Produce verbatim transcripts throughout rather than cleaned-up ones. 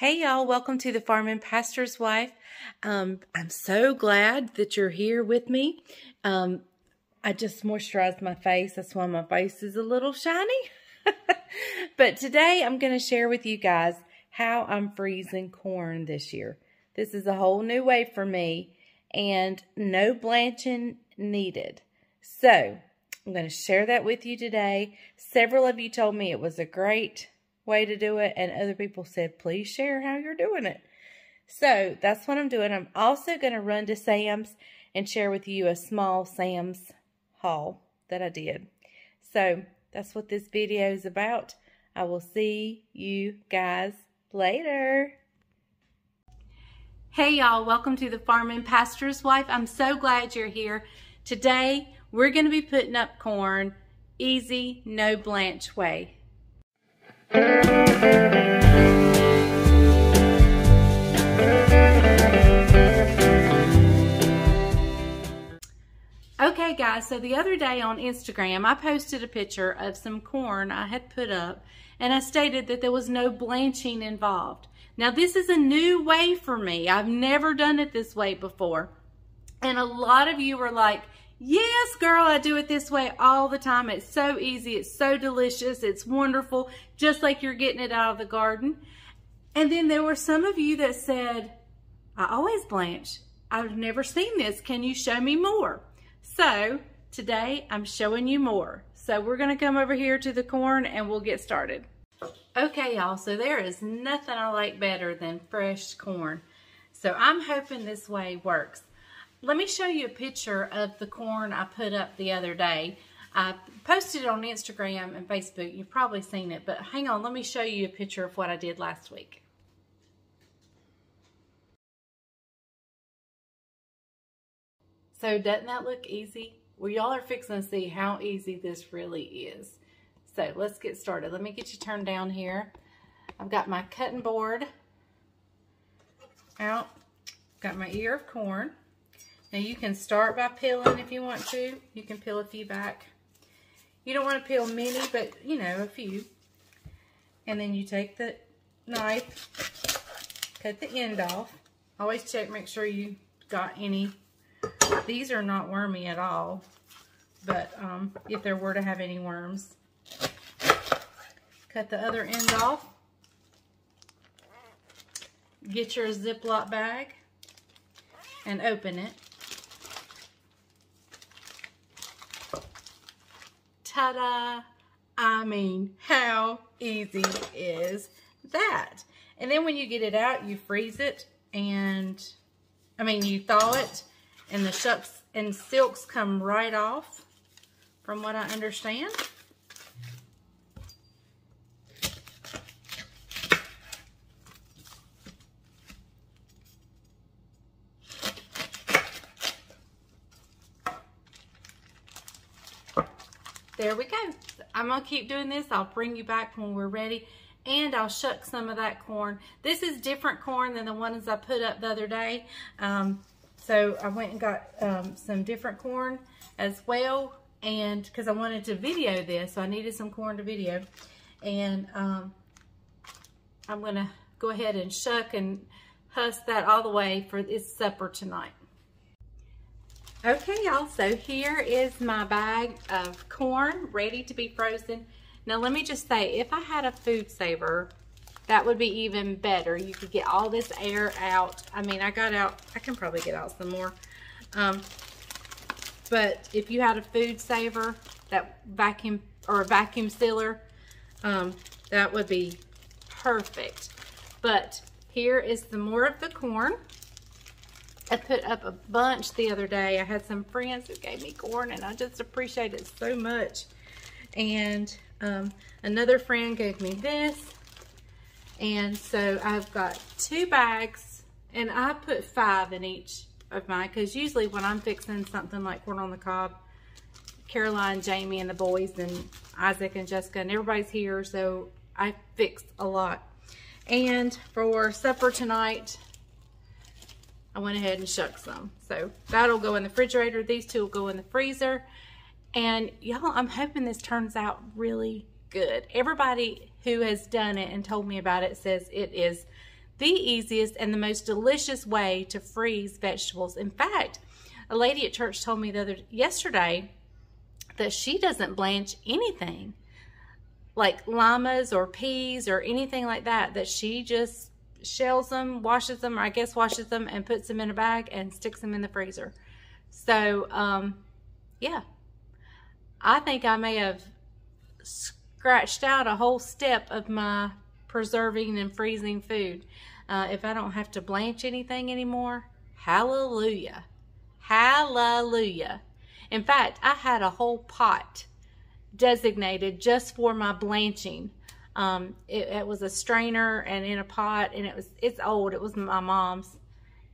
Hey y'all, welcome to The Farming Pastor's Wife. Um, I'm so glad that you're here with me. Um, I just moisturized my face. That's why my face is a little shiny. But today I'm going to share with you guys how I'm freezing corn this year. This is a whole new way for me and no blanching needed. So I'm going to share that with you today. Several of you told me it was a great way to do it, and other people said please share how you're doing it. So that's what I'm doing. I'm also going to run to Sam's and share with you a small Sam's haul that I did. So that's what this video is about. I will see you guys later. Hey y'all, welcome to the Farming Pastor's Wife. I'm so glad you're here. Today we're going to be putting up corn easy, no blanch way. Okay guys, so the other day on Instagram I posted a picture of some corn I had put up, and I stated that there was no blanching involved. Now this is a new way for me. I've never done it this way before, and a lot of you were like, yes, girl, I do it this way all the time. It's so easy. It's so delicious. It's wonderful, just like you're getting it out of the garden. And then there were some of you that said, I always blanch. I've never seen this. Can you show me more? So today I'm showing you more. So we're going to come over here to the corn and we'll get started. Okay, y'all. So there is nothing I like better than fresh corn. So I'm hoping this way works. Let me show you a picture of the corn I put up the other day. I posted it on Instagram and Facebook. You've probably seen it, but hang on, let me show you a picture of what I did last week. So doesn't that look easy? Well, y'all are fixing to see how easy this really is. So let's get started. Let me get you turned down here. I've got my cutting board out. Got my ear of corn. Now you can start by peeling if you want to. You can peel a few back. You don't want to peel many, but you know, a few. And then you take the knife, cut the end off. Always check, make sure you got any. These are not wormy at all, but um, if there were to have any worms. Cut the other end off. Get your Ziploc bag and open it. Ta-da! I mean, how easy is that? And then when you get it out, you freeze it, and I mean, you thaw it, and the shucks and silks come right off, from what I understand. There we go. I'm going to keep doing this. I'll bring you back when we're ready, and I'll shuck some of that corn. This is different corn than the ones I put up the other day. Um, so I went and got um, some different corn as well, and because I wanted to video this, so I needed some corn to video. And um, I'm going to go ahead and shuck and husk that all the way for this supper tonight. Okay, y'all, so here is my bag of corn ready to be frozen. Now, let me just say, if I had a food saver, that would be even better. You could get all this air out. I mean, I got out, I can probably get out some more. Um, but if you had a food saver, that vacuum, or a vacuum sealer, um, that would be perfect. But here is the more of the corn. I put up a bunch the other day. I had some friends who gave me corn, and I just appreciate it so much. And um, another friend gave me this. And so I've got two bags, and I put five in each of mine, because usually when I'm fixing something like corn on the cob, Caroline, Jamie, and the boys, and Isaac and Jessica, and everybody's here, so I fixed a lot. And for supper tonight, I went ahead and shuck some. So that'll go in the refrigerator. These two will go in the freezer. And y'all, I'm hoping this turns out really good. Everybody who has done it and told me about it says it is the easiest and the most delicious way to freeze vegetables. In fact, a lady at church told me the other yesterday that she doesn't blanch anything, like limas or peas or anything like that, that she just shells them, washes them, or I guess washes them and puts them in a bag and sticks them in the freezer. So, um, yeah, I think I may have scratched out a whole step of my preserving and freezing food. Uh, if I don't have to blanch anything anymore, hallelujah, hallelujah. In fact, I had a whole pot designated just for my blanching. Um, it, it was a strainer and in a pot, and it was it's old. It was my mom's,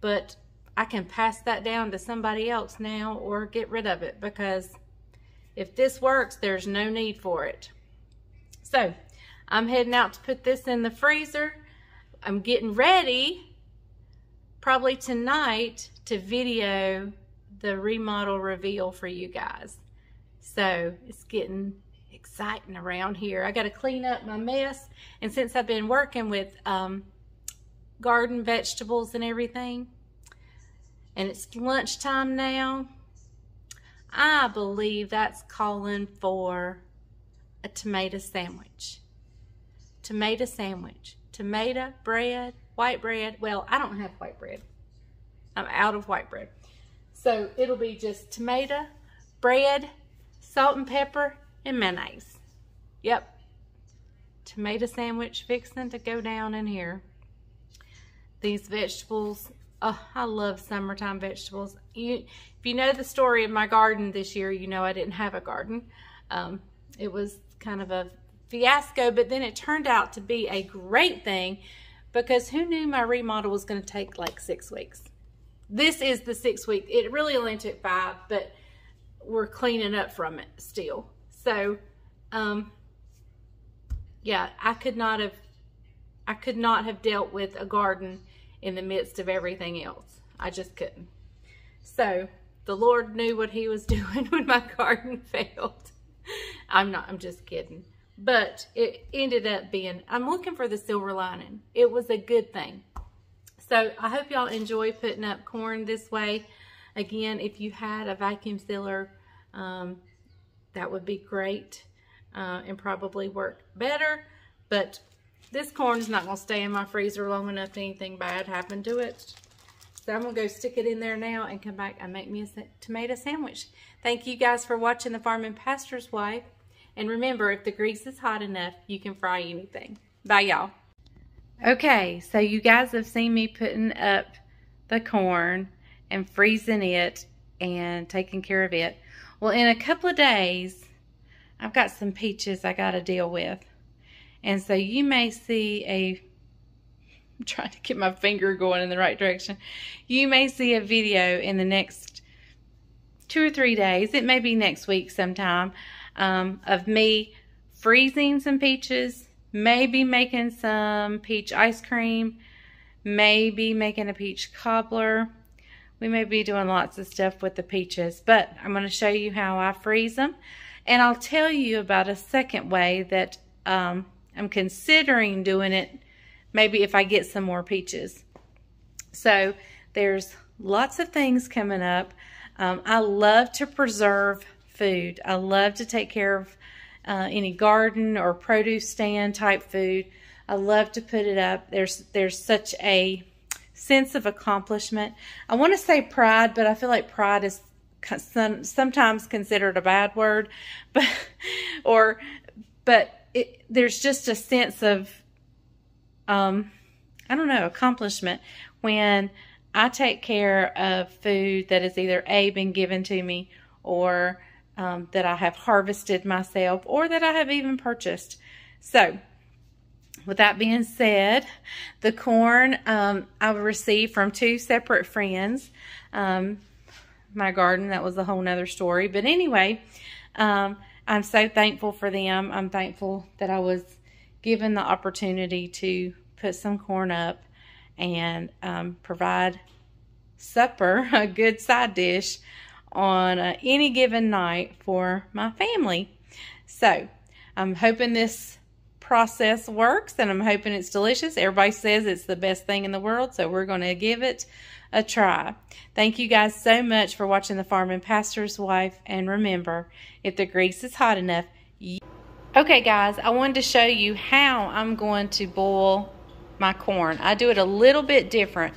but I can pass that down to somebody else now or get rid of it, because if this works, there's no need for it. So I'm heading out to put this in the freezer. I'm getting ready probably tonight to video the remodel reveal for you guys. So it's getting exciting around here. I got to clean up my mess. And since I've been working with um, garden vegetables and everything, and it's lunchtime now, I believe that's calling for a tomato sandwich. Tomato sandwich. Tomato bread, white bread. Well, I don't have white bread. I'm out of white bread. So it'll be just tomato, bread, salt and pepper, and mayonnaise. Yep. Tomato sandwich fixing to go down in here. These vegetables, oh, I love summertime vegetables. You, if you know the story of my garden this year, you know I didn't have a garden. Um, it was kind of a fiasco, but then it turned out to be a great thing, because who knew my remodel was going to take like six weeks? This is the sixth week. It really only took five, but we're cleaning up from it still. So, um, yeah, I could not have, I could not have dealt with a garden in the midst of everything else. I just couldn't. So the Lord knew what he was doing when my garden failed. I'm not, I'm just kidding. But it ended up being, I'm looking for the silver lining. It was a good thing. So I hope y'all enjoy putting up corn this way. Again, if you had a vacuum sealer, um, that would be great, uh, and probably work better. But this corn is not going to stay in my freezer long enough to anything bad happen to it. So I'm going to go stick it in there now and come back and make me a tomato sandwich. Thank you guys for watching The Farming Pastor's Wife. And remember, if the grease is hot enough, you can fry anything. Bye, y'all. Okay, so you guys have seen me putting up the corn and freezing it and taking care of it. Well, in a couple of days, I've got some peaches I got to deal with. And so you may see a, I'm trying to get my finger going in the right direction. You may see a video in the next two or three days. It may be next week sometime, um, of me freezing some peaches, maybe making some peach ice cream, maybe making a peach cobbler. We may be doing lots of stuff with the peaches, but I'm going to show you how I freeze them. And I'll tell you about a second way that um, I'm considering doing it, maybe if I get some more peaches. So there's lots of things coming up. Um, I love to preserve food. I love to take care of uh, any garden or produce stand type food. I love to put it up. There's, there's such a sense of accomplishment. I want to say pride, but I feel like pride is sometimes considered a bad word, but or but it, there's just a sense of um I don't know, accomplishment when I take care of food that has either A, been given to me, or um, that I have harvested myself, or that I have even purchased. So with that being said, the corn um, I received from two separate friends. Um, my garden, that was a whole nother story. But anyway, um, I'm so thankful for them. I'm thankful that I was given the opportunity to put some corn up and um, provide supper, a good side dish, on uh, any given night for my family. So I'm hoping this process works, and I'm hoping it's delicious. Everybody says it's the best thing in the world, so we're going to give it a try. Thank you guys so much for watching The Farming Pastor's Wife, and remember, if the grease is hot enough, you... Okay guys, I wanted to show you how I'm going to boil my corn. I do it a little bit different.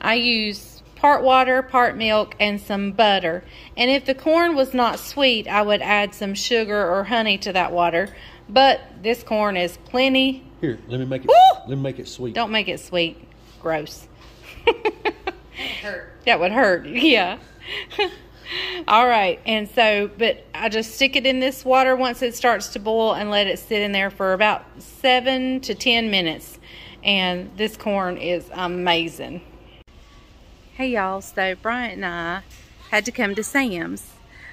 I use part water, part milk, and some butter. And if the corn was not sweet, I would add some sugar or honey to that water. But this corn is plenty. Here, let me make it. Ooh! Let me make it sweet. Don't make it sweet. Gross. That would hurt. That would hurt. Yeah. All right, and so, but I just stick it in this water once it starts to boil and let it sit in there for about seven to ten minutes. And this corn is amazing. Hey y'all, so Bryant and I had to come to Sam's.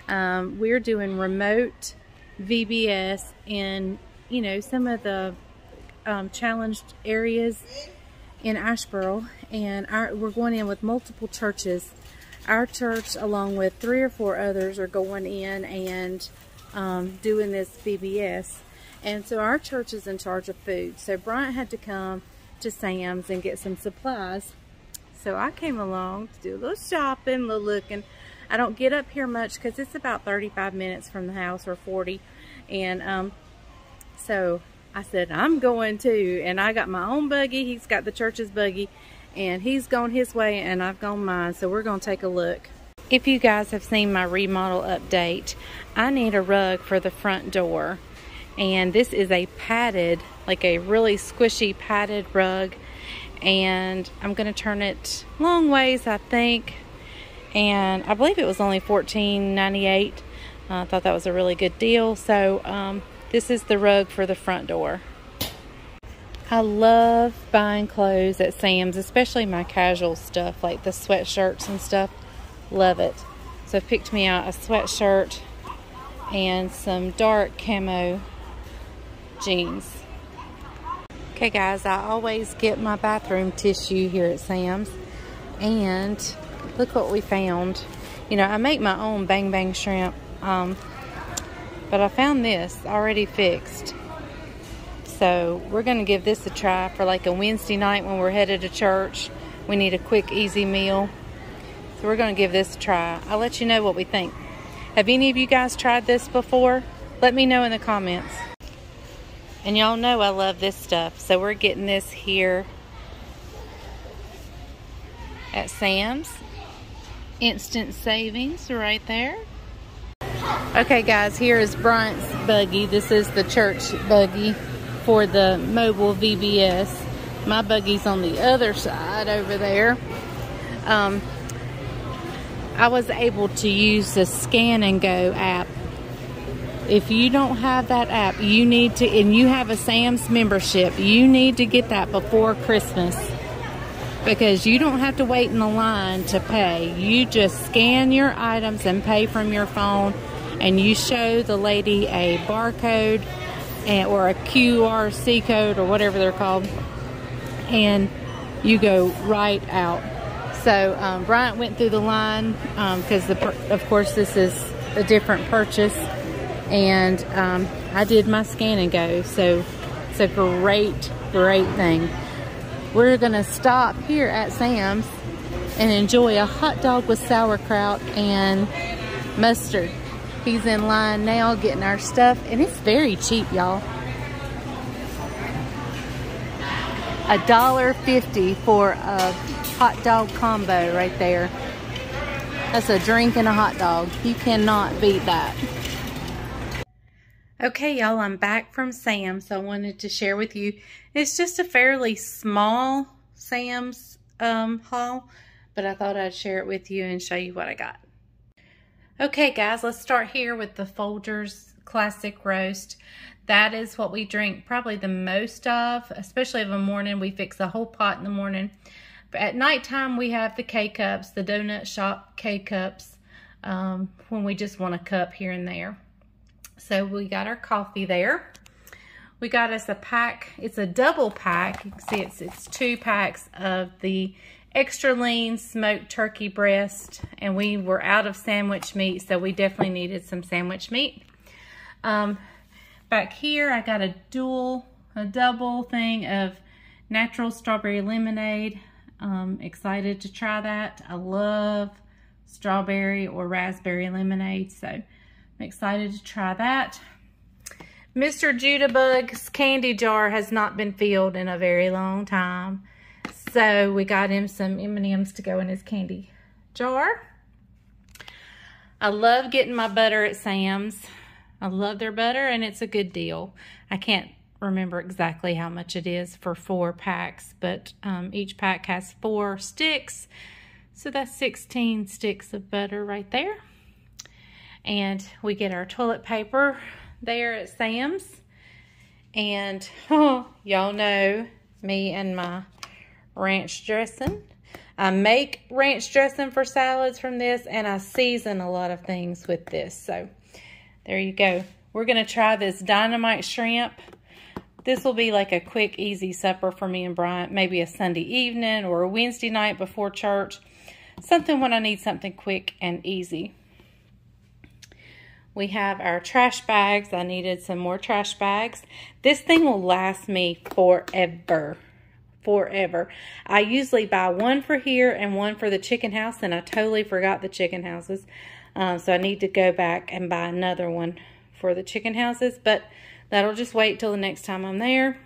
Um, we're doing remote V B S in, you know, some of the um, challenged areas in Asheboro. And our, we're going in with multiple churches. Our church, along with three or four others, are going in and um, doing this V B S. And so our church is in charge of food. So Bryant had to come to Sam's and get some supplies. So I came along to do a little shopping, a little looking. I don't get up here much because it's about thirty-five minutes from the house, or forty. And um, so I said, I'm going too. And I got my own buggy. He's got the church's buggy. And he's gone his way and I've gone mine. So we're going to take a look. If you guys have seen my remodel update, I need a rug for the front door. And this is a padded, like a really squishy padded rug. And I'm going to turn it long ways, I think. And I believe it was only fourteen ninety-eight. Uh, I thought that was a really good deal. So um, this is the rug for the front door. I love buying clothes at Sam's, especially my casual stuff, like the sweatshirts and stuff. Love it. So I picked me out a sweatshirt and some dark camo jeans. Okay guys, I always get my bathroom tissue here at Sam's, and look what we found. You know, I make my own Bang Bang Shrimp, um, but I found this already fixed. So we're going to give this a try for like a Wednesday night when we're headed to church. We need a quick, easy meal. So we're going to give this a try. I'll let you know what we think. Have any of you guys tried this before? Let me know in the comments. And y'all know I love this stuff. So we're getting this here at Sam's. Instant savings right there. Okay guys, here is Bryant's buggy. This is the church buggy for the mobile V B S. My buggy's on the other side over there. Um, I was able to use the Scan and Go app. If you don't have that app, you need to, and you have a Sam's membership, you need to get that before Christmas, because you don't have to wait in the line to pay. You just scan your items and pay from your phone, and you show the lady a barcode and, or a Q R C code or whatever they're called, and you go right out. So um, Bryant went through the line because, um, of course, this is a different purchase. And um, I did my Scan and Go, so it's a great, great thing. We're gonna stop here at Sam's and enjoy a hot dog with sauerkraut and mustard. He's in line now getting our stuff, and it's very cheap, y'all. a dollar fifty for a hot dog combo right there. That's a drink and a hot dog. You cannot beat that. Okay, y'all, I'm back from Sam's. I wanted to share with you, it's just a fairly small Sam's um, haul, but I thought I'd share it with you and show you what I got. Okay, guys, let's start here with the Folgers Classic Roast. That is what we drink probably the most of, especially of a morning. We fix a whole pot in the morning. But at nighttime, we have the K-Cups, the Donut Shop K-Cups, um, when we just want a cup here and there. So we got our coffee there. We got us a pack. It's a double pack. You can see it's, it's two packs of the extra lean smoked turkey breast. And we were out of sandwich meat, so we definitely needed some sandwich meat. Um, back here, I got a dual a double thing of natural strawberry lemonade. Um, excited to try that. I love strawberry or raspberry lemonade, so I'm excited to try that. Mister Judabug's candy jar has not been filled in a very long time, so we got him some M and M's to go in his candy jar. I love getting my butter at Sam's. I love their butter, and it's a good deal. I can't remember exactly how much it is for four packs, but um, each pack has four sticks, so that's sixteen sticks of butter right there. And we get our toilet paper there at Sam's. And oh, y'all know me and my ranch dressing. I make ranch dressing for salads from this, and I season a lot of things with this. So there you go. We're gonna try this dynamite shrimp. This will be like a quick, easy supper for me and Bryant, maybe a Sunday evening or a Wednesday night before church. Something when I need something quick and easy. We have our trash bags. I needed some more trash bags. This thing will last me forever, forever. I usually buy one for here and one for the chicken house, and I totally forgot the chicken houses. Um, so I need to go back and buy another one for the chicken houses, but that'll just wait till the next time I'm there.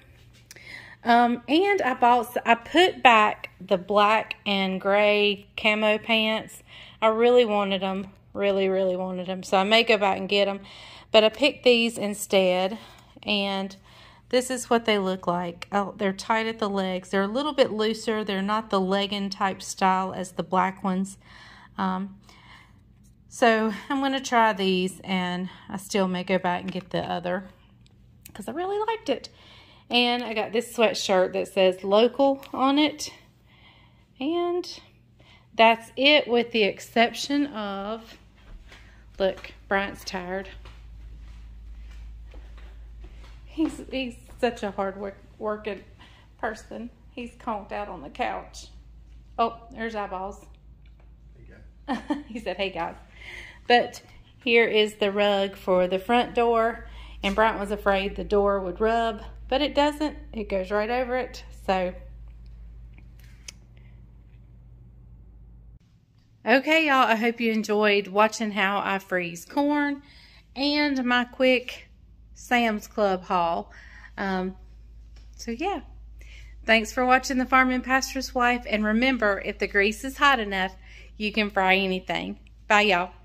Um, and I bought, I put back the black and gray camo pants. I really wanted them, really, really wanted them. So I may go back and get them, but I picked these instead. And this is what they look like. Oh, they're tight at the legs. They're a little bit looser. They're not the legging type style as the black ones. Um, so I'm going to try these, and I still may go back and get the other, because I really liked it. And I got this sweatshirt that says local on it. And that's it, with the exception of, look, Bryant's tired. He's, he's such a hard work, working person. He's conked out on the couch. Oh, there's eyeballs. Hey guys. He said, hey guys. But here is the rug for the front door. And Bryant was afraid the door would rub, but it doesn't. It goes right over it. So, okay, y'all. I hope you enjoyed watching how I freeze corn and my quick Sam's Club haul. Um, so, yeah. Thanks for watching The Farming Pastor's Wife. And remember, if the grease is hot enough, you can fry anything. Bye, y'all.